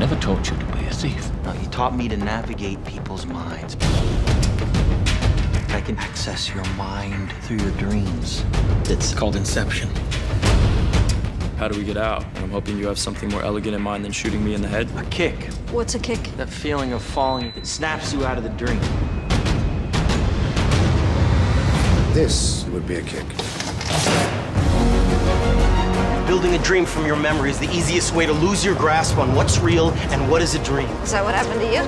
I'm never tortured by a thief. No, you taught me to navigate people's minds. I can access your mind through your dreams. It's called Inception. How do we get out? I'm hoping you have something more elegant in mind than shooting me in the head. A kick. What's a kick? That feeling of falling that snaps you out of the dream. This would be a kick. Building a dream from your memory is the easiest way to lose your grasp on what's real and what is a dream. Is that what happened to you?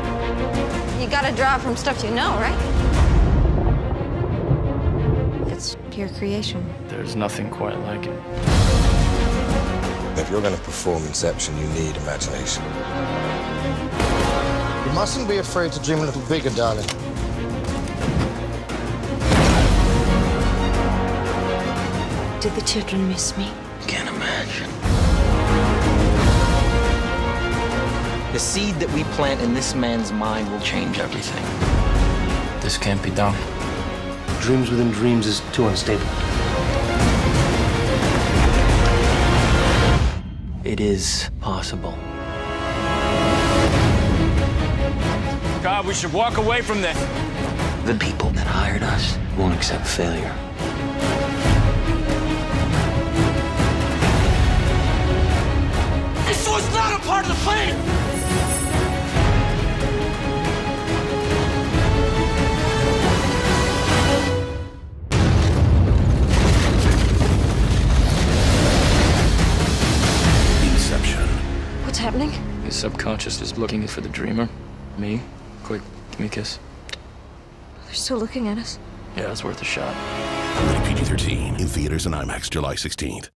You gotta draw from stuff you know, right? It's pure creation. There's nothing quite like it. If you're going to perform Inception, you need imagination. You mustn't be afraid to dream a little bigger, darling. Did the children miss me? Can't imagine. The seed that we plant in this man's mind will change everything. This can't be done. Dreams within dreams is too unstable. It is possible. God, we should walk away from this. The people that hired us won't accept failure. This was not a part of the plan. Happening? His subconscious is looking for the dreamer. Me. Quick, give me a kiss. They're still looking at us. Yeah, it's worth a shot. Rated PG-13 in theaters and IMAX July 16th.